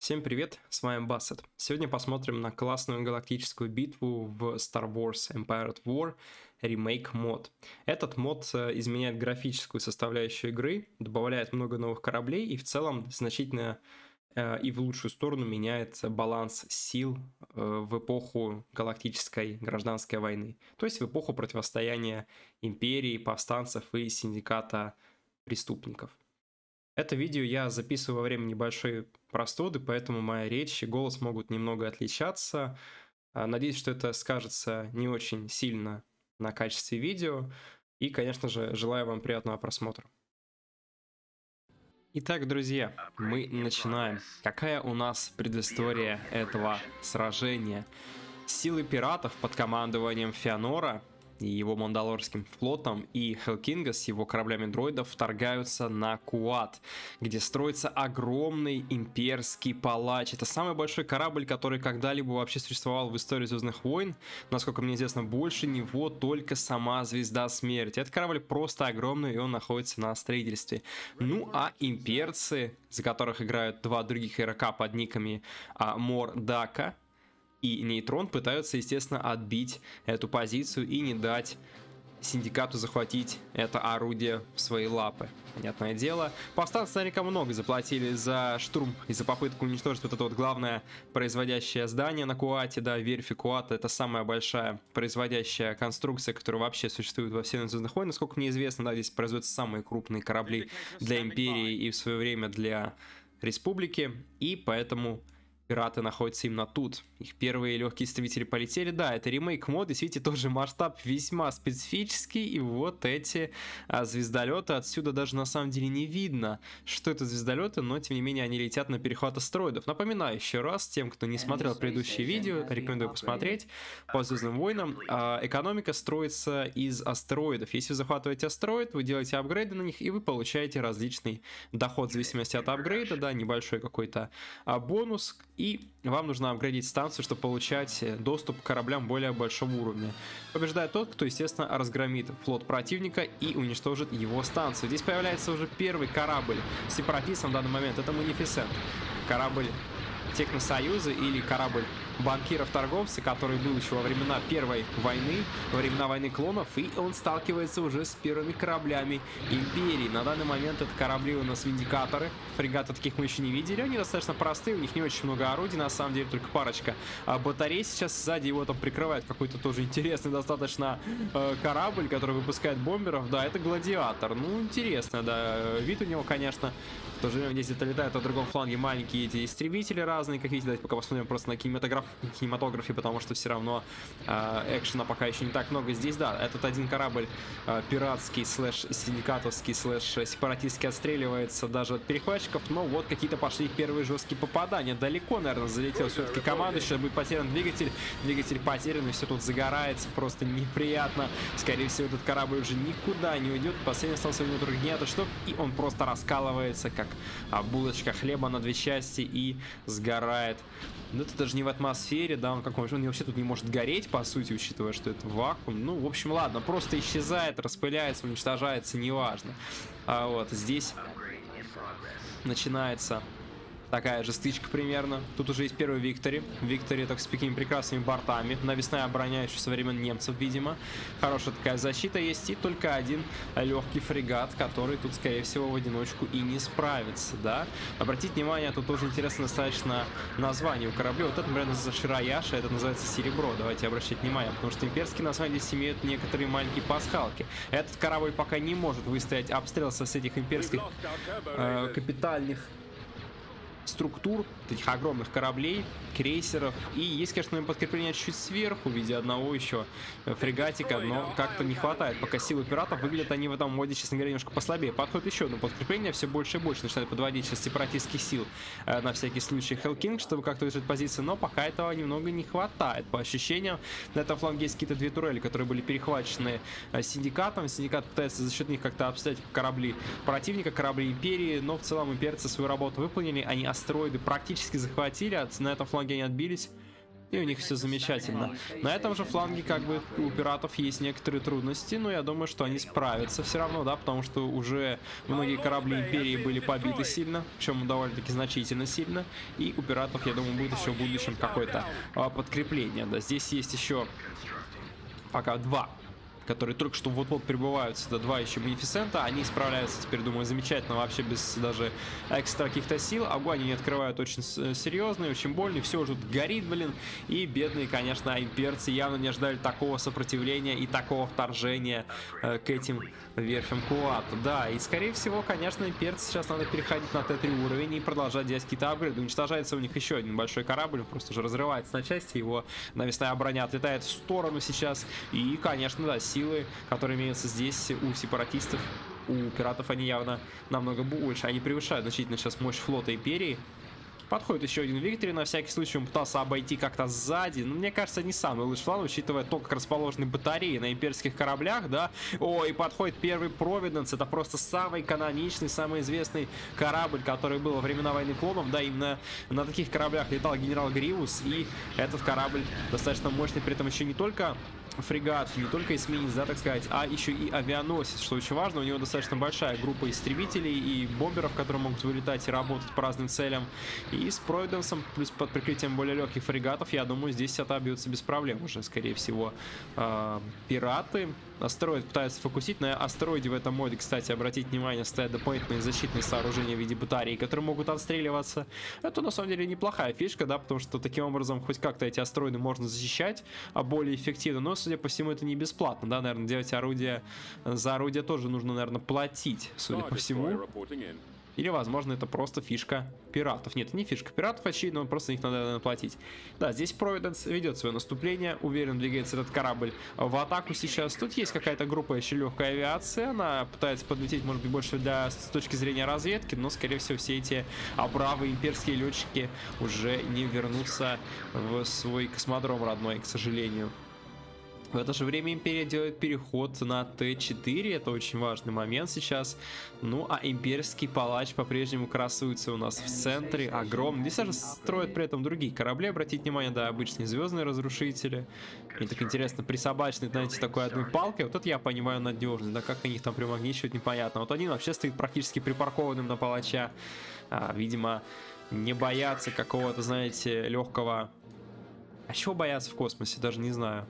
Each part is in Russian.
Всем привет, с вами Бассет. Сегодня посмотрим на классную галактическую битву в Star Wars Empire at War Remake Mod. Этот мод изменяет графическую составляющую игры, добавляет много новых кораблей и в целом значительно и в лучшую сторону меняет баланс сил в эпоху галактической гражданской войны. То есть в эпоху противостояния империи, повстанцев и синдиката преступников. Это видео я записываю во время небольшой простуды, поэтому моя речь и голос могут немного отличаться. Надеюсь, что это скажется не очень сильно на качестве видео. И, конечно же, желаю вам приятного просмотра. Итак, друзья, мы начинаем. Какая у нас предыстория этого сражения? Силы пиратов под командованием феонора и его мандалорским флотом и Хелкинга с его кораблями дроидов вторгаются на Куат, где строится огромный имперский палач. Это самый большой корабль, который когда-либо вообще существовал в истории Звездных войн. Насколько мне известно, больше него только сама Звезда Смерти. Этот корабль просто огромный, и он находится на строительстве. Ну а имперцы, за которых играют два других игрока под никами Мордака и нейтрон, пытаются, естественно, отбить эту позицию и не дать синдикату захватить это орудие в свои лапы. Понятное дело. Повстанцы наверняка много заплатили за штурм и за попытку уничтожить вот это вот главное производящее здание на Куате, да, верфи Куата. Это самая большая производящая конструкция, которая вообще существует во вселенной Звездных войн. Насколько мне известно, да, здесь производятся самые крупные корабли для Империи и в свое время для Республики. И поэтому пираты находятся именно тут. Их первые легкие истребители полетели. Да, это ремейк моды. Видите, тоже масштаб весьма специфический. И вот эти звездолеты. Отсюда даже на самом деле не видно, что это звездолеты, но тем не менее они летят на перехват астероидов. Напоминаю еще раз тем, кто не смотрел предыдущие видео, рекомендую посмотреть по Звездным войнам. Экономика строится из астероидов. Если вы захватываете астероид, вы делаете апгрейды на них, и вы получаете различный доход в зависимости от апгрейда, да, небольшой какой-то бонус. И вам нужно апгрейдить станцию, чтобы получать доступ к кораблям более большого уровня. Побеждает тот, кто, естественно, разгромит флот противника и уничтожит его станцию. Здесь появляется уже первый корабль сепаратистов на данный момент. Это Манифисент. Корабль Техносоюза или корабль банкиров-торговцев, который был еще во времена Первой войны, во времена Войны Клонов, и он сталкивается уже с первыми кораблями Империи. На данный момент это корабли у нас Виндикаторы. Фрегаты таких мы еще не видели, они достаточно простые, у них не очень много орудий, на самом деле только парочка батарей. Сейчас сзади его там прикрывает какой-то тоже интересный достаточно корабль, который выпускает бомберов. Да, это Гладиатор. Ну, интересно, да, вид у него, конечно. В то же время здесь где-то летают на другом фланге маленькие эти истребители разные какие-то. Давайте пока посмотрим просто на кинематографе, потому что все равно экшена пока еще не так много здесь. Да, этот один корабль пиратский слэш синдикатовский слэш сепаратистский отстреливается даже от перехватчиков, но вот какие-то пошли первые жесткие попадания. Далеко, наверное, залетел все-таки команда, сейчас будет потерян двигатель. Двигатель потерян, и все тут загорается, просто неприятно. Скорее всего, этот корабль уже никуда не уйдет. Последний остался у него только генератор, и он просто раскалывается, как булочка хлеба на две части, и сгорает. Но это даже не в атмосфере, да, он какой-то, он вообще тут не может гореть, по сути, учитывая, что это вакуум. Ну, в общем, ладно, просто исчезает, распыляется, уничтожается, неважно. А вот здесь начинается такая же стычка примерно. Тут уже есть первый Виктория. Виктория, так с такими прекрасными бортами. Навесная броня еще со времен немцев, видимо. Хорошая такая защита есть. И только один легкий фрегат, который тут, скорее всего, в одиночку и не справится, да. Обратите внимание, тут тоже интересно достаточно название у корабля. Вот это, например, называется Шираяша, это называется Серебро. Давайте обращать внимание, потому что имперские названия здесь имеют некоторые маленькие пасхалки. Этот корабль пока не может выстоять обстрел с этих имперских капитальных структур, таких огромных кораблей, крейсеров. И есть, конечно, подкрепление чуть-чуть сверху в виде одного еще фрегатика, но как-то не хватает. Пока силы пиратов выглядят они в этом моде, честно говоря, немножко послабее. Подходит еще одно подкрепление, все больше и больше начинает подводить сейчас сепаратистских сил на всякий случай Хелкинг, чтобы как-то выжать позиции, но пока этого немного не хватает. По ощущениям, на этом фланге есть какие-то две турели, которые были перехвачены синдикатом. Синдикат пытается за счет них как-то обстоять корабли противника, корабли Империи, но в целом имперцы свою работу выполнили, они астероиды практически захватили, на этом фланге они отбились. и у них все замечательно. На этом же фланге как бы у пиратов есть некоторые трудности, но я думаю, что они справятся все равно, да, потому что уже многие корабли Империи были побиты сильно, причем довольно-таки значительно сильно, и у пиратов, я думаю, будет еще в будущем какое-то подкрепление, да. Здесь есть еще пока два, которые только что вот-вот прибывают сюда, два еще бенефисента. Они справляются теперь, думаю, замечательно, вообще без даже экстра каких-то сил. Огонь они открывают очень серьезный, очень больный, все уже горит, блин. И бедные, конечно, имперцы явно не ожидали такого сопротивления и такого вторжения к этим верфям Куата. Да, и скорее всего, конечно, имперцы сейчас надо переходить на Т3 уровень и продолжать делать какие-то апгрейды. Уничтожается у них еще один большой корабль, просто уже разрывается на части, его навесная броня отлетает в сторону сейчас. И, конечно, да, сильно силы, которые имеются здесь у сепаратистов, у пиратов, они явно намного больше. Они превышают значительно сейчас мощь флота Империи. Подходит еще один Виктория, на всякий случай он пытался обойти как-то сзади, но мне кажется, не самый лучший план, учитывая то, как расположены батареи на имперских кораблях, да. О, и подходит первый Провиденс, это просто самый каноничный, самый известный корабль, который был во времена Войны Клонов, да, именно на таких кораблях летал генерал Гривус, и этот корабль достаточно мощный, при этом еще не только фрегат, не только эсминец, да, так сказать, а еще и авианосец, что очень важно, у него достаточно большая группа истребителей и бомберов, которые могут вылетать и работать по разным целям. И с Провиденсом, плюс под прикрытием более легких фрегатов, я думаю, здесь отобьются без проблем уже, скорее всего, пираты. Астероид пытаются фокусить. На астероиде в этом моде, кстати, обратить внимание, стоят дополнительные защитные сооружения в виде батарей, которые могут отстреливаться. Это, на самом деле, неплохая фишка, да, потому что таким образом хоть как-то эти астероиды можно защищать, а более эффективно. Но, судя по всему, это не бесплатно, да, наверное, делать орудия. За орудие тоже нужно, наверное, платить, судя по всему. Или, возможно, это просто фишка пиратов. Нет, не фишка пиратов, очевидно, просто их надо, наверное, платить. Да, здесь Провиденс ведет свое наступление. Уверен, двигается этот корабль в атаку сейчас. Тут есть какая-то группа еще легкой авиации. Она пытается подлететь, может быть, больше с точки зрения разведки. Но, скорее всего, все эти бравые имперские летчики уже не вернутся в свой космодром родной, к сожалению. В это же время Империя делает переход на Т4, это очень важный момент сейчас. Ну, а Имперский Палач по-прежнему красуется у нас в центре, огромный. Здесь даже строят при этом другие корабли, обратите внимание, да, обычные Звездные разрушители. Мне так интересно, присобачены, знаете, такой одной палкой, вот это я понимаю надежность, да, как они их там прям огнищивают, непонятно. Вот один вообще стоит практически припаркованным на Палача, видимо, не боятся какого-то, знаете, легкого... А чего боятся в космосе, даже не знаю.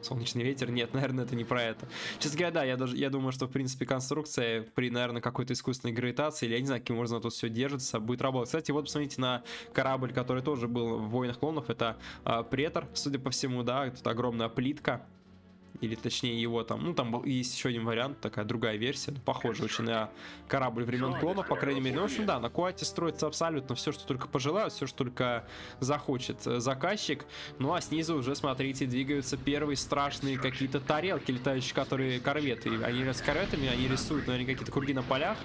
Солнечный ветер? Нет, наверное, это не про это. Честно говоря, да, я думаю, что, в принципе, конструкция при, наверное, какой-то искусственной гравитации, или я не знаю, каким образом тут все держится, будет работать. Кстати, вот посмотрите на корабль, который тоже был в Войнах Клонов, это Претор, судя по всему, да, тут огромная плитка. Или точнее его там, ну там был, есть еще один вариант, такая другая версия, похожая очень на корабль времен Клонов, по крайней мере. Ну, в общем, да, на Куате строится абсолютно все, что только пожелают, все, что только захочет заказчик. Ну а снизу уже, смотрите, двигаются первые страшные какие-то тарелки летающие, которые корветы. Они с корветами, они рисуют, наверное, какие-то круги на полях,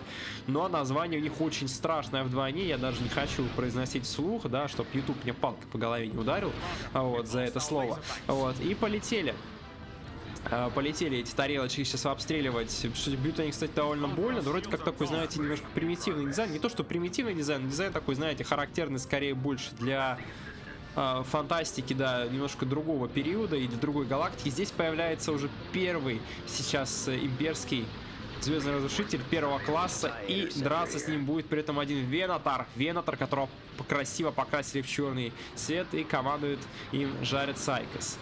но название у них очень страшное вдвойне, я даже не хочу произносить вслух, да, чтобы YouTube мне палкой по голове не ударил, вот, за это слово. Вот, и полетели. Полетели эти тарелочки сейчас обстреливать. Бьют они, кстати, довольно больно. Но вроде как такой, знаете, немножко примитивный дизайн. Не то, что примитивный дизайн, дизайн такой, знаете, характерный скорее больше для фантастики, да, немножко другого периода и для другой галактики. Здесь появляется уже первый сейчас имперский Звездный разрушитель первого класса, и драться с ним будет при этом один Венатор. Венатор, которого красиво покрасили в черный цвет, и командует им Жаред Сайкос,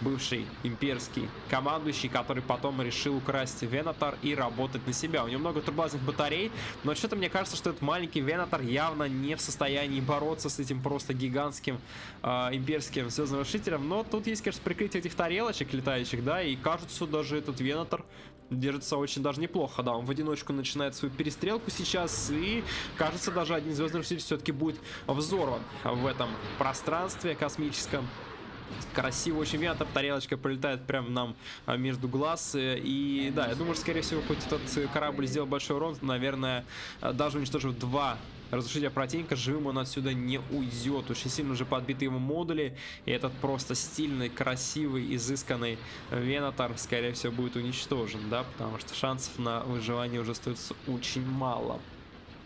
бывший имперский командующий, который потом решил украсть Венатор и работать на себя. У него много турбазных батарей, но что-то мне кажется, что этот маленький Венатор явно не в состоянии бороться с этим просто гигантским имперским Звездным Разрушителем. Но тут есть, конечно, прикрытие этих тарелочек летающих, да, и кажется, даже этот Венатор держится очень даже неплохо, да, он в одиночку начинает свою перестрелку сейчас, и кажется, даже один Звездный Разрушитель все-таки будет взорван в этом пространстве космическом. Красиво очень вятор, тарелочка пролетает прям нам между глаз. И да, я думаю, что, скорее всего, хоть этот корабль сделал большой урон, наверное, даже уничтожив два разрушителя противника, живым он отсюда не уйдет. Очень сильно уже подбиты его модули, и этот просто стильный, красивый, изысканный Венатор, скорее всего, будет уничтожен, да, потому что шансов на выживание уже остается очень мало.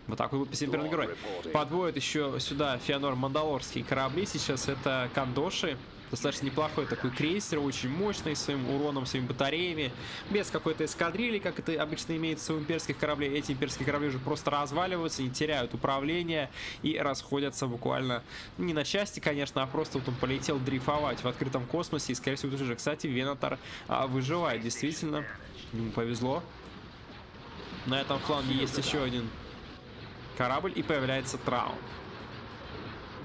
Вот такой вот посемперный герой. Подводит еще сюда феонор мандалорские корабли. Сейчас это Кандоши. Достаточно неплохой такой крейсер, очень мощный, своим уроном, своими батареями. Без какой-то эскадрильи, как это обычно имеется у имперских кораблей. Эти имперские корабли уже просто разваливаются, не теряют управление и расходятся буквально не на части, конечно, а просто вот он полетел дрейфовать в открытом космосе. И, скорее всего, уже, кстати, Венатор выживает. Действительно, ему повезло. На этом фланге есть еще один корабль, и появляется Траун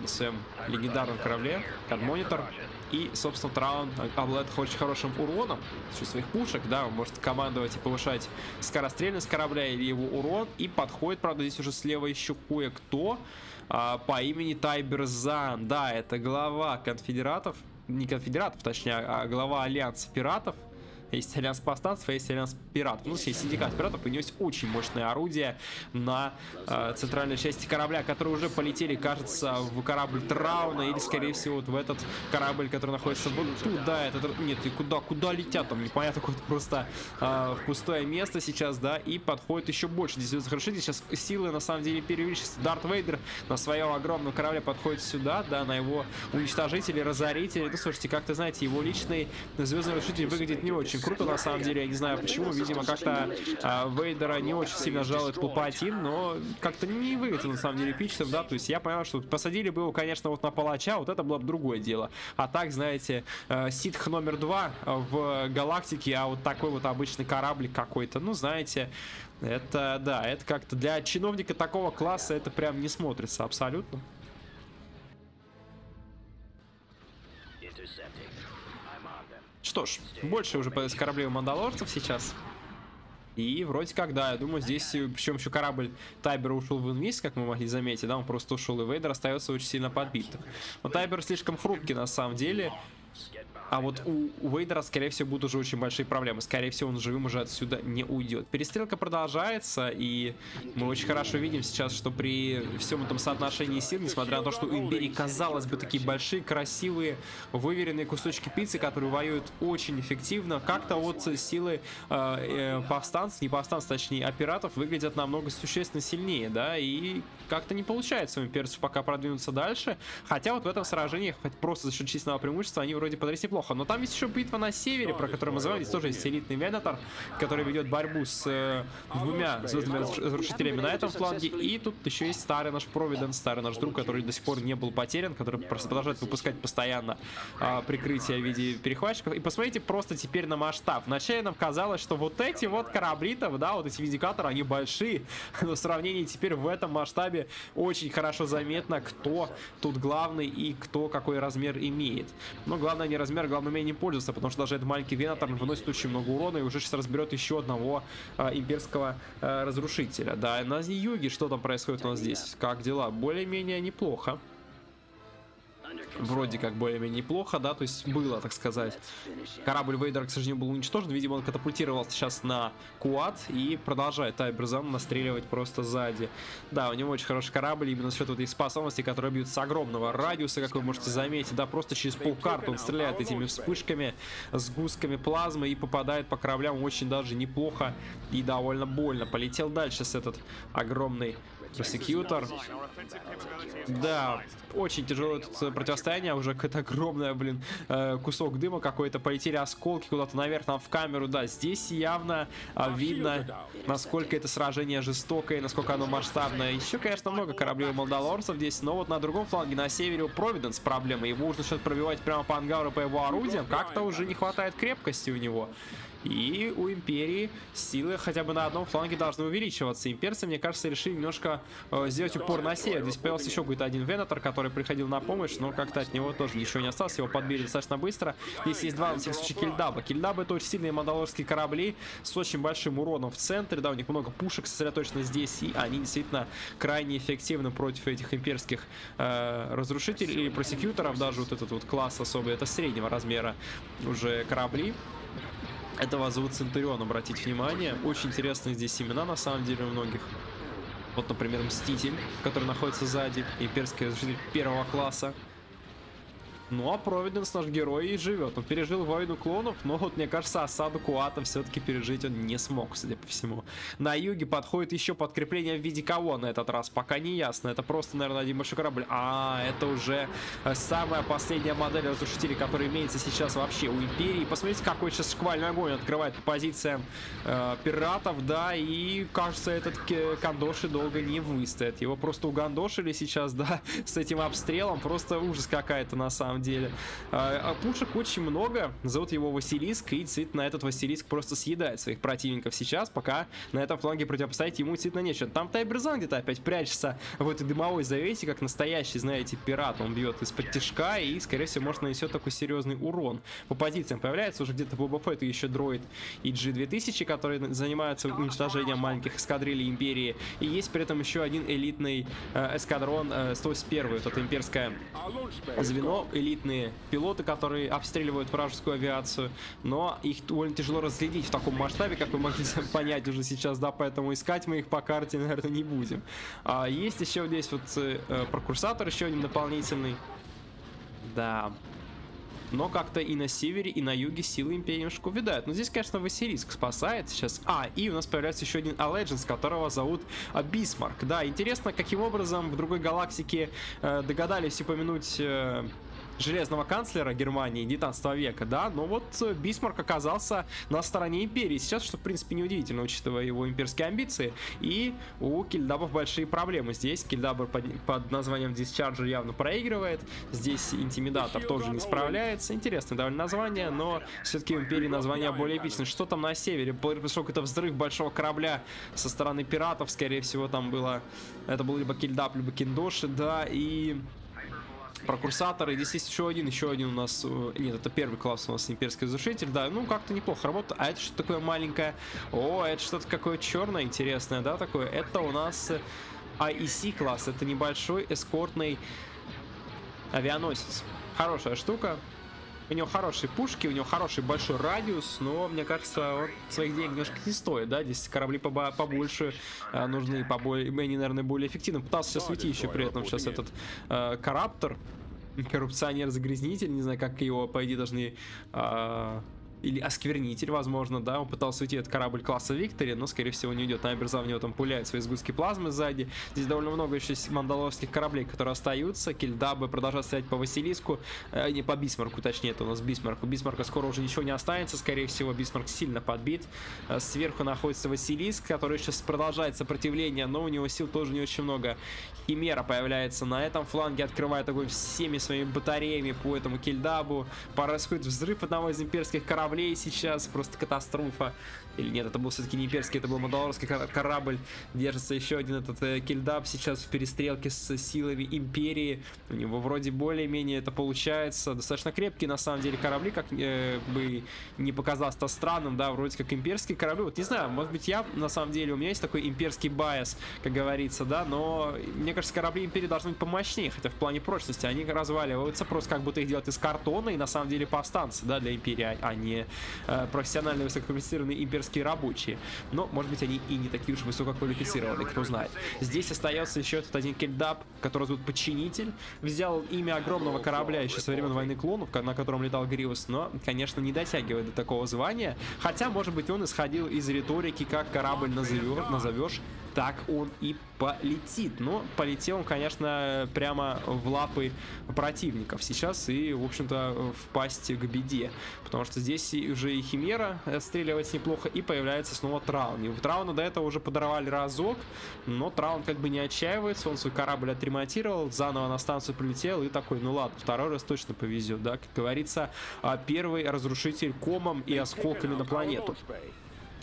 на своем легендарном корабле, Кадмонитор. И, собственно, Траун обладает очень хорошим уроном с своих пушек, да, он может командовать и повышать скорострельность корабля или его урон. И подходит, правда, здесь уже слева еще кое-кто по имени Тайбера Занна. Да, это глава конфедератов, не конфедератов, точнее, а глава альянса пиратов. Есть альянс повстанцев, есть альянс пиратов. Ну, есть синдикат пиратов, у него есть очень мощное орудие на центральной части корабля, которые уже полетели, кажется, в корабль Трауна или, скорее всего, вот в этот корабль, который находится вот туда. Этот... Нет, и куда летят там, непонятно, куда, просто в пустое место сейчас, да, и подходит еще больше. Здесь вот хорошо, сейчас силы, на самом деле, перевеличатся. Дарт Вейдер на своем огромном корабле подходит сюда, да, на его уничтожители, разорители. Ну, слушайте, как-то, знаете, его личный звездный разрушитель выглядит не очень круто, на самом деле, я не знаю почему. Видимо, как-то Вейдера не очень сильно жалует Палпатин, но как-то не выглядит, на самом деле, эпично, да, то есть я понимаю, что посадили бы его, конечно, вот на палача, вот это было бы другое дело. А так, знаете, ситх номер 2 в галактике, а вот такой вот обычный кораблик какой-то, ну, знаете, это, да, это как-то для чиновника такого класса это прям не смотрится абсолютно. Что ж, больше уже кораблей у мандалорцев сейчас. И вроде как, да, я думаю, здесь, причем еще корабль Тайбера ушел в инвиз, как мы могли заметить, да, он просто ушел, и Вейдер остается очень сильно подбитым. Но Тайбер слишком хрупкий, на самом деле. А вот у Вейдера, скорее всего, будут уже очень большие проблемы. Скорее всего, он живым уже отсюда не уйдет. Перестрелка продолжается, и мы очень хорошо видим сейчас, что при всем этом соотношении сил, несмотря на то, что у Империи, казалось бы, такие большие, красивые, выверенные кусочки пиццы, которые воюют очень эффективно, как-то вот силы повстанцев, не повстанцев, точнее, а пиратов, выглядят намного существенно сильнее, да, и как-то не получается у имперцев пока продвинуться дальше. Хотя вот в этом сражении, хоть просто за счет численного преимущества, они вроде подрались неплохо. Но там есть еще битва на севере, про которую мы знаем. Здесь тоже есть элитный Венатор, который ведет борьбу с двумя звездными разрушителями на этом фланге. И тут еще есть старый наш Провиденс, старый наш друг, который до сих пор не был потерян, который просто продолжает выпускать постоянно прикрытие в виде перехватчиков. И посмотрите просто теперь на масштаб. Вначале нам казалось, что вот эти вот корабли-то, да, вот эти виндикаторы, они большие, но в сравнении теперь в этом масштабе очень хорошо заметно, кто тут главный и кто какой размер имеет. Но главное не размер, главное умение пользоваться, потому что даже этот маленький Венатор выносит очень много урона и уже сейчас разберет еще одного имперского разрушителя. Да, на юге что там происходит у нас здесь? Как дела? Более-менее неплохо. Вроде как более-менее неплохо, да, то есть было, так сказать. Корабль Вейдера, к сожалению, был уничтожен. Видимо, он катапультировался сейчас на Куат и продолжает Тайбер Занну настреливать просто сзади. Да, у него очень хороший корабль, именно с счет вот этих способностей, которые бьют с огромного радиуса, как вы можете заметить, да, просто через полкарты он стреляет этими вспышками, сгустками плазмы и попадает по кораблям очень даже неплохо и довольно больно. Полетел дальше с этот огромный Просекьютор. Да, очень тяжелое тут противостояние. Уже какое-то огромное, блин, кусок дыма какой-то. Полетели осколки куда-то наверх, там в камеру. Да, здесь явно видно, насколько это сражение жестокое, насколько оно масштабное. Еще, конечно, много кораблей у мандалорцев здесь. Но вот на другом фланге, на севере, у Провиденс проблемы. Его уже начинают пробивать прямо по ангару, по его орудиям. Как-то уже не хватает крепкости у него. И у Империи силы хотя бы на одном фланге должны увеличиваться. Имперцы, мне кажется, решили немножко сделать упор на север. Здесь появился еще какой-то один Венатор, который приходил на помощь, но как-то от него тоже ничего не осталось. Его подбили достаточно быстро. Здесь есть два, на всякий случай, Кильдаба. Кильдаба — это очень сильные мандалорские корабли с очень большим уроном в центре. Да, у них много пушек сосредоточено здесь, и они действительно крайне эффективны против этих имперских разрушителей или просекьюторов. Даже вот этот вот класс особый — это среднего размера уже корабли. Этого зовут Центурион, обратите внимание. Очень интересные здесь имена, на самом деле, у многих. Вот, например, Мститель, который находится сзади. Имперский разрушитель первого класса. Ну а Провиденс, наш герой, и живет. Он пережил войну клонов, но вот, мне кажется, осаду Куата все-таки пережить он не смог, судя по всему. На юге подходит еще подкрепление в виде кого на этот раз? Пока не ясно. Это просто, наверное, один большой корабль. А, это уже самая последняя модель разрушителей, которая имеется сейчас вообще у Империи. Посмотрите, какой сейчас шквальный огонь открывает по позициям пиратов, да, и, кажется, этот Кандоши долго не выстоит. Его просто угандошили сейчас, да, с этим обстрелом. Просто ужас какая-то на самом деле. Пушек очень много. Зовут его Василиск, и действительно этот Василиск просто съедает своих противников сейчас, пока на этом фланге противопостоять ему действительно нечего. Там Тайбера Занна где-то опять прячется в этой дымовой завесе, как настоящий, знаете, пират. Он бьет из-под тишка и, скорее всего, может, нанесет такой серьезный урон. По позициям появляется уже где-то Боба Фетт и еще дроид и G2000, которые занимаются уничтожением маленьких эскадрилей Империи. И есть при этом еще один элитный эскадрон 181, вот это имперское звено, элитные пилоты, которые обстреливают вражескую авиацию, но их довольно тяжело разглядеть в таком масштабе, как вы можете понять уже сейчас, да, поэтому искать мы их по карте, наверное, не будем. Есть еще здесь вот прокурсатор, еще один дополнительный, да. Но как-то и на севере, и на юге силы Империи немножко увядают. Но здесь, конечно, Василиск спасает сейчас. А, и у нас появляется еще один Allegiance, которого зовут Бисмарк. Да, интересно, каким образом в другой галактике догадались упомянуть... Железного канцлера Германии 19 века, да, но вот Бисмарк оказался на стороне Империи сейчас, что, в принципе, неудивительно, учитывая его имперские амбиции, и у Кильдабов большие проблемы здесь. Кильдаба под названием Discharger явно проигрывает, здесь Интимидатор тоже не справляется, интересное довольно название, но все-таки в Империи название более эпичное. Что там на севере? Поскольку это взрыв большого корабля со стороны пиратов, скорее всего, там было, это был либо Кильдаб, либо Кандоши, да, и... Прокурсаторы, здесь есть еще один у нас, нет, это первый класс у нас имперский разрушитель, да, ну как-то неплохо работает. А это что такое маленькое? О, это что-то какое черное интересное, да, такое. Это у нас IEC класс, это небольшой эскортный авианосец. Хорошая штука. У него хорошие пушки, у него хороший большой радиус, но, мне кажется, вот своих денег немножко не стоит, да, здесь корабли побольше нужны, они, наверное, более эффективны. Пытался сейчас уйти еще при этом сейчас этот Караптор, коррупционер-загрязнитель, не знаю, как его, по идее, должны... Или осквернитель, возможно, да, он пытался уйти от корабль класса Виктория, но, скорее всего, не идет. Найберза в него там пуляет свои сгустки плазмы сзади. Здесь довольно много еще мандалорских кораблей, которые остаются. Кильдабы продолжают стоять по Василиску, не по Бисмарку, точнее, это у нас Бисмарк. У Бисмарка скоро уже ничего не останется, скорее всего, Бисмарк сильно подбит. Сверху находится Василиск, который сейчас продолжает сопротивление, но у него сил тоже не очень много. Химера появляется на этом фланге, открывает огонь всеми своими батареями по этому Кильдабу. Происходит взрыв одного из имперских кораблей. Сейчас просто катастрофа. Или нет, это был все-таки не имперский, это был мандалорский корабль. Держится еще один этот Кильдаб сейчас в перестрелке с силами Империи. У него вроде более-менее это получается. Достаточно крепкие на самом деле корабли, как бы не показалось то странным, да, вроде как имперские корабли. Вот не знаю, может быть, я на самом деле, у меня есть такой имперский байс, как говорится, да, но мне кажется, корабли Империи должны быть помощнее, хотя в плане прочности они разваливаются просто как будто их делают из картона и на самом деле повстанцы, да, для Империи, а не профессиональные высококвалифицированные имперские рабочие. Но, может быть, они и не такие уж высококвалифицированные, кто знает. Здесь остается еще этот один Кильдаб, который зовут Подчинитель. Взял имя огромного корабля еще со времен Войны Клонов, на котором летал Гривус, но, конечно, не дотягивает до такого звания. Хотя, может быть, он исходил из риторики, как корабль назовешь, так он и полетит. Но полетел он, конечно, прямо в лапы противников сейчас и, в общем-то, в пасть к беде. Потому что здесь уже и Химера отстреливается неплохо, и появляется снова Траун. И у Трауна до этого уже подорвали разок, но Траун как бы не отчаивается, он свой корабль отремонтировал, заново на станцию прилетел и такой, ну ладно, второй раз точно повезет, да, как говорится, первый разрушитель комом и осколками на планету.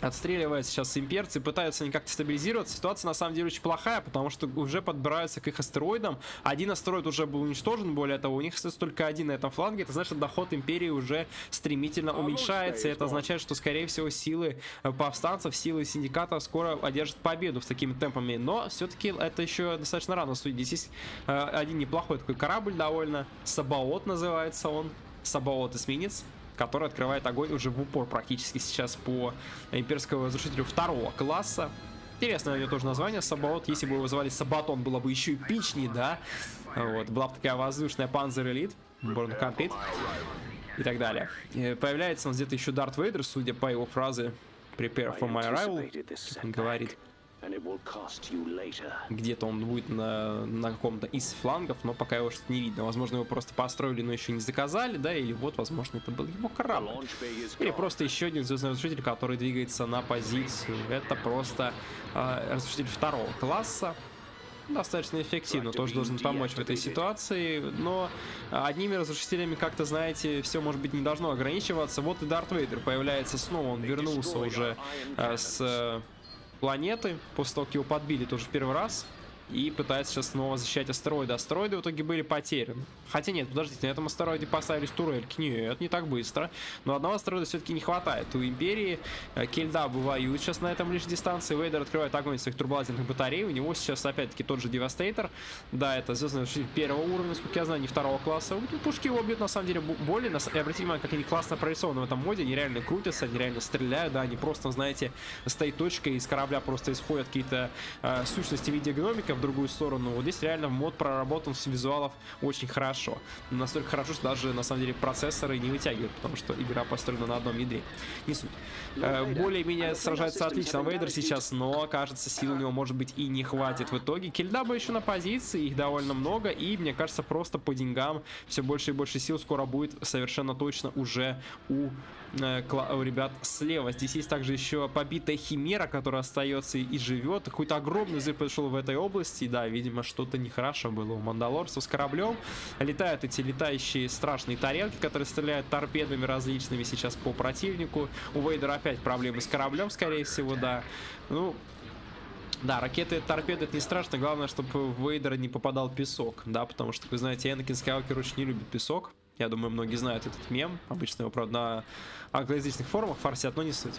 Отстреливают сейчас имперцы, пытаются они как-то стабилизироваться. Ситуация на самом деле очень плохая, потому что уже подбираются к их астероидам. Один астероид уже был уничтожен, более того, у них остается только один на этом фланге. Это значит, что доход Империи уже стремительно уменьшается. И это означает, что, скорее всего, силы повстанцев, силы синдиката скоро одержат победу с такими темпами. Но все-таки это еще достаточно рано судить. Здесь один неплохой такой корабль довольно. Сабаот называется он. Сабаот эсминец, который открывает огонь уже в упор практически сейчас по имперскому разрушителю второго класса. Интересное у него тоже название, Сабаот. Если бы его звали Сабатон, было бы еще эпичнее, да? Вот, была бы такая воздушная Панзер Элит. Born Complete и так далее. Появляется он где-то еще Дарт Вейдер, судя по его фразе Prepare for my arrival, он говорит. Где-то он будет на каком-то из флангов, но пока его что-то не видно. Возможно, его просто построили, но еще не заказали, да, или вот, возможно, это был его корабль. Или просто еще один звездный разрушитель, который двигается на позицию. Это просто разрушитель второго класса. Достаточно эффективно, тоже должен помочь в этой ситуации, но одними разрушителями, как-то, знаете, все, может быть, не должно ограничиваться. Вот и Дарт Вейдер появляется снова, он вернулся уже с планеты, после того, как его подбили тоже в первый раз, и пытается сейчас снова защищать астероиды. Астероиды в итоге были потеряны. Хотя нет, подождите, на этом астероиде поставились турельки. Нет, не так быстро. Но одного астероида все-таки не хватает. У Империи Кильдаба воюют сейчас на этом лишь дистанции. Вейдер открывает огонь своих турболазерных батарей. У него сейчас опять-таки тот же Девастейтор. Да, это звездный разрушитель первого уровня, сколько я знаю, не второго класса. Пушки его бьют, на самом деле, более. Обратите внимание, как они классно прорисованы в этом моде. Они реально крутятся, они реально стреляют. Да, они просто, знаете, стоит точкой, из корабля просто исходят какие-то сущности в виде гномиков в другую сторону. Вот здесь реально мод проработан с визуалов очень хорошо. Настолько хорошо, что даже на самом деле процессоры не вытягивают, потому что игра построена на одном ядре. Не суть. Более-менее сражается отлично Вейдер сейчас, но, кажется, сил у него, может быть, и не хватит в итоге. Кильдаба еще на позиции, их довольно много, и, мне кажется, просто по деньгам все больше и больше сил скоро будет совершенно точно уже у ребят слева. Здесь есть также еще побитая Химера, которая остается и живет. Какой-то огромный взрыв произошел в этой области. Да, видимо, что-то нехорошо было у мандалорцев с кораблем. Летают эти летающие страшные тарелки, которые стреляют торпедами различными сейчас по противнику. У Вейдера опять проблемы с кораблем, скорее всего, да. Ну... да, ракеты, торпеды — это не страшно. Главное, чтобы в Вейдера не попадал песок. Да, потому что, вы знаете, Энакин Скайуокер очень не любит песок. Я думаю, многие знают этот мем. Обычно его, правда, на англоязычных форумах форсят, но не суть.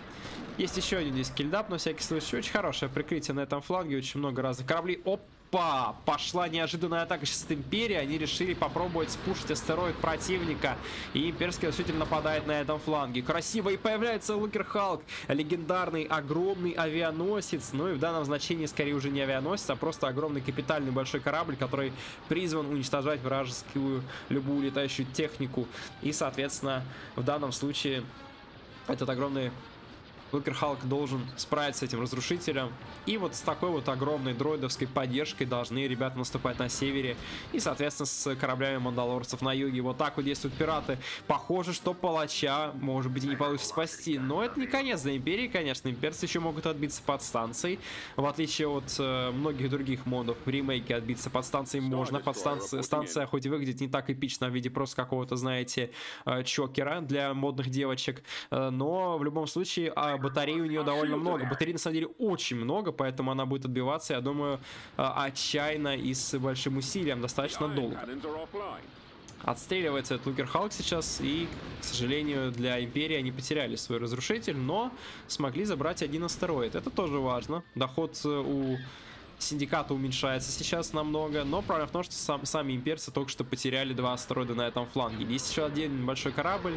Есть еще один здесь кильдап, на всякий случай. Очень хорошее прикрытие на этом фланге. Очень много разных кораблей. Опа! Пошла неожиданная атака сейчас от Империи. Они решили попробовать спушить астероид противника. И Имперский разрушитель нападает на этом фланге. Красиво и появляется Лукерхалк. Легендарный огромный авианосец. Ну и в данном значении скорее уже не авианосец, а просто огромный капитальный большой корабль, который призван уничтожать вражескую любую летающую технику. И, соответственно, в данном случае этот огромный Лукерхалк должен справиться с этим разрушителем. И вот с такой вот огромной дроидовской поддержкой должны ребята наступать на севере. И, соответственно, с кораблями мандалорцев на юге. Вот так вот действуют пираты. Похоже, что палача, может быть, и не получится спасти. Но это не конец для Империи, конечно. Имперцы еще могут отбиться под станцией. В отличие от многих других модов в ремейке, отбиться под станцией можно. Станция хоть и выглядит не так эпично в виде просто какого-то, знаете, чокера для модных девочек. Но в любом случае... батарей у нее довольно много. Батарей, на самом деле, очень много, поэтому она будет отбиваться, я думаю, отчаянно и с большим усилием достаточно долго. Отстреливается этот Лукерхалк сейчас, и, к сожалению, для Империи они потеряли свой разрушитель, но смогли забрать один астероид. Это тоже важно. Доход у Синдиката уменьшается сейчас намного, но проблема в том, что сами имперцы только что потеряли два астероида на этом фланге. Есть еще один большой корабль.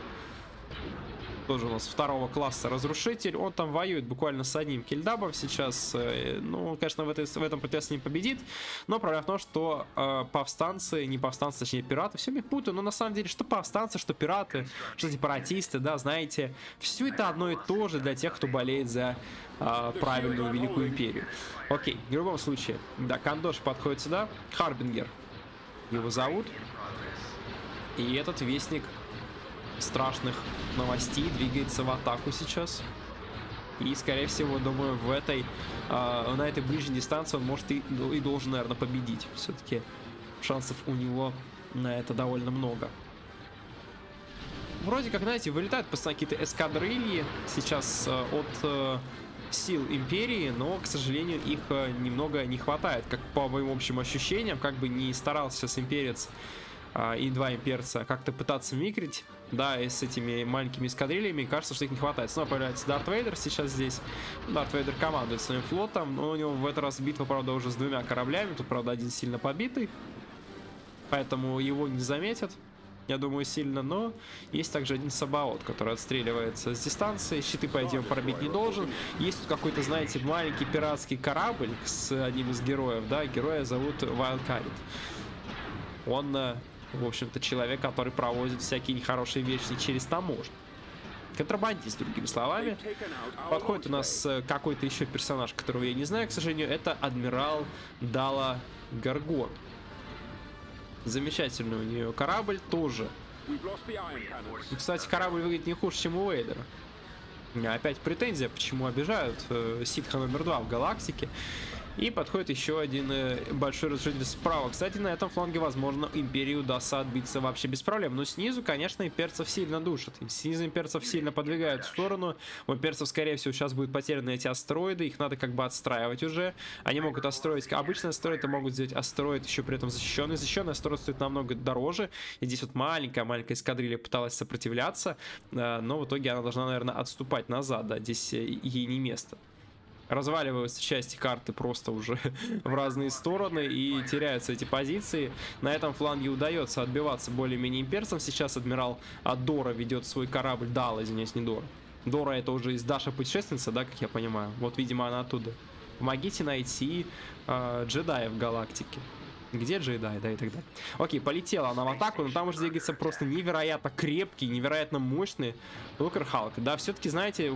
Тоже у нас второго класса разрушитель. Он там воюет буквально с одним кильдабом сейчас. Ну, конечно, в этом протесте не победит. Но проблема в том, что повстанцы, не повстанцы, точнее пираты, все их путаю. Но на самом деле, что повстанцы, что пираты, что сепаратисты, да, знаете, все это одно и то же для тех, кто болеет за правильную Великую Империю. Окей, в любом случае, да, Кандоши подходит сюда. Харбингер его зовут. И этот вестник страшных новостей двигается в атаку сейчас. И, скорее всего, думаю, на этой ближней дистанции он может и должен, наверное, победить. Все-таки шансов у него на это довольно много. Вроде как, знаете, вылетают постоянно какие-то эскадрильи сейчас от сил Империи, но, к сожалению, их немного не хватает. Как по моим общим ощущениям, как бы не старался сейчас имперец и два имперца как-то пытаться микрить, да, и с этими маленькими эскадрильями, кажется, что их не хватает. Снова появляется Дарт Вейдер сейчас здесь. Дарт Вейдер командует своим флотом, но у него в этот раз битва, правда, уже с двумя кораблями. Тут, правда, один сильно побитый, поэтому его не заметят, я думаю, сильно, но есть также один Сабаот, который отстреливается с дистанции. Щиты, по идее, пробить не должен. Есть тут какой-то, знаете, маленький пиратский корабль с одним из героев, да, героя зовут Вайлкарит. Он в общем-то, человек, который провозит всякие нехорошие вещи через таможню. Контрабандист, другими словами. Подходит у нас какой-то еще персонаж, которого я не знаю, к сожалению. Это адмирал Далла Гаргон. Замечательный у нее корабль тоже. Кстати, корабль выглядит не хуже, чем у Вейдера. Опять претензия, почему обижают ситха номер 2 в галактике. И подходит еще один большой разрушитель справа. Кстати, на этом фланге, возможно, империи удастся отбиться вообще без проблем. Но снизу, конечно, имперцев сильно душат. Снизу имперцев сильно подвигают в сторону. У имперцев, скорее всего, сейчас будут потеряны эти астероиды. Их надо как бы отстраивать уже. Они могут отстроить обычные астероиды, могут сделать астероид еще при этом защищенный. Защищенный астероид стоит намного дороже. И здесь вот маленькая эскадрилья пыталась сопротивляться. Но в итоге она должна, наверное, отступать назад. Да, здесь ей не место. Разваливаются части карты просто уже в разные стороны и теряются эти позиции. На этом фланге удается отбиваться более-менее имперцам. Сейчас адмирал Адора ведет свой корабль. Далла, извиняюсь, не Дора. Дора это уже из Даша Путешественница, да, как я понимаю. Вот, видимо, она оттуда. Помогите найти джедая в галактике. Где джедаи, да, и так далее. Окей, полетела она в атаку, но там уже двигается просто невероятно крепкий, невероятно мощный Лукерхалк. Да, все-таки, знаете,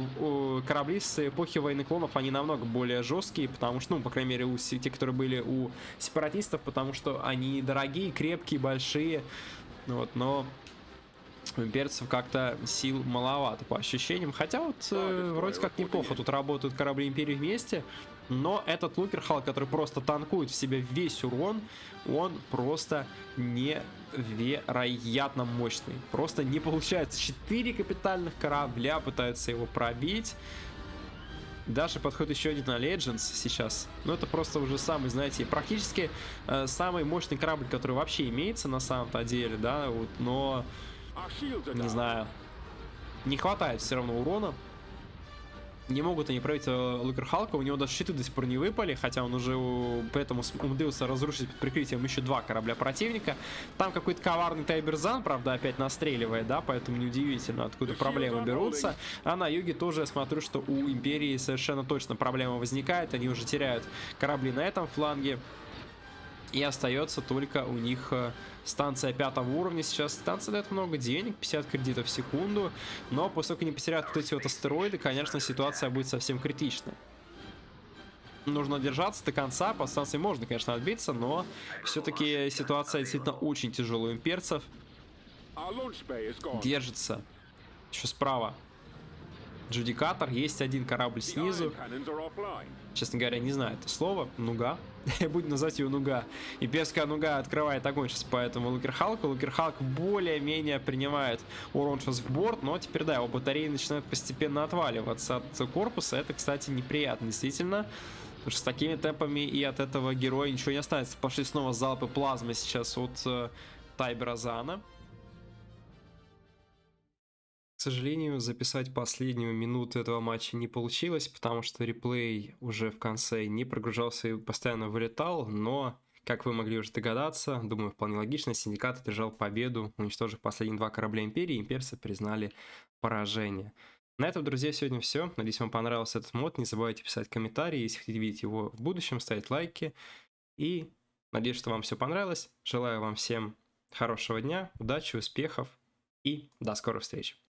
корабли с эпохи Войны Клонов, они намного более жесткие, потому что, ну, по крайней мере, у те, которые были у сепаратистов, потому что они дорогие, крепкие, большие, вот, но у имперцев как-то сил маловато, по ощущениям. Хотя вот вроде как неплохо тут работают корабли Империи вместе. Но этот Лукерхалк, который просто танкует в себе весь урон, он просто невероятно мощный. Просто не получается. 4 капитальных корабля пытаются его пробить. Дальше подходит еще один на Legends сейчас. Но это просто уже самый, знаете, практически самый мощный корабль, который вообще имеется на самом-то деле, да, вот, но... Не знаю. Не хватает все равно урона. Не могут они пробить Лукерхалка. У него даже щиты до сих пор не выпали. Хотя он уже поэтому умудрился разрушить под прикрытием еще 2 корабля противника. Там какой-то коварный Тайбера Занна, правда, опять настреливает, да, поэтому неудивительно, откуда проблемы берутся. А на юге тоже я смотрю, что у Империи совершенно точно проблема возникает. Они уже теряют корабли на этом фланге. И остается только у них станция 5-го уровня. Сейчас станция дает много денег, 50 кредитов в секунду. Но поскольку не потеряют вот эти вот астероиды, конечно, ситуация будет совсем критична. Нужно держаться до конца. По станции можно, конечно, отбиться, но все-таки ситуация действительно очень тяжелая у имперцев. Держится. Еще справа Джудикатор, есть один корабль снизу. Честно говоря, не знаю это слово. Нуга. Я буду называть ее Нуга. Имперская Нуга открывает огонь сейчас по этому Лукерхалку. Лукерхалк более-менее принимает урон сейчас в борт. Но теперь, да, его батареи начинают постепенно отваливаться от корпуса. Это, кстати, неприятно, действительно. Потому что с такими темпами и от этого героя ничего не останется. Пошли снова залпы плазмы сейчас от Тайбера Занна. К сожалению, записать последнюю минуту этого матча не получилось, потому что реплей уже в конце не прогружался и постоянно вылетал, но, как вы могли уже догадаться, думаю, вполне логично, Синдикат одержал победу, уничтожив последние 2 корабля Империи, имперцы признали поражение. На этом, друзья, сегодня все. Надеюсь, вам понравился этот мод. Не забывайте писать комментарии, если хотите видеть его в будущем, ставить лайки. И надеюсь, что вам все понравилось. Желаю вам всем хорошего дня, удачи, успехов и до скорых встреч.